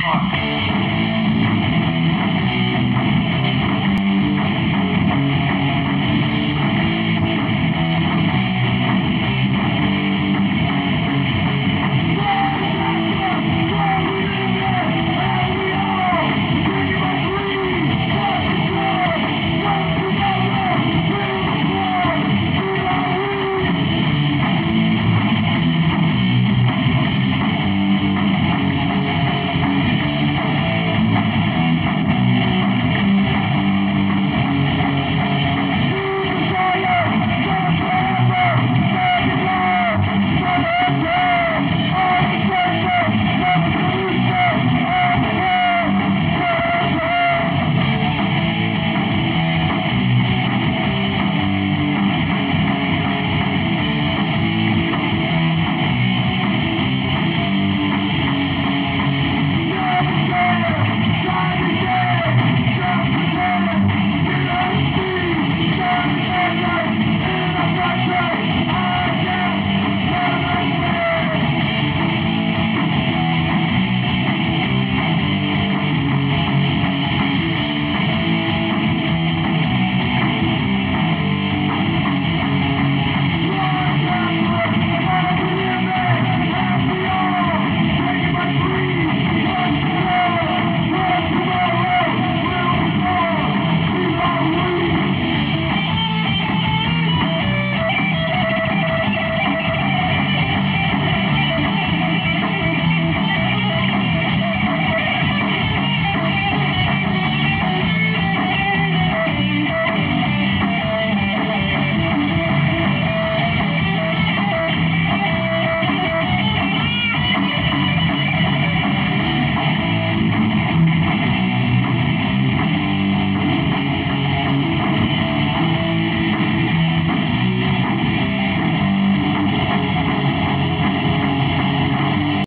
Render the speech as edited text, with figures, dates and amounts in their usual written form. Park.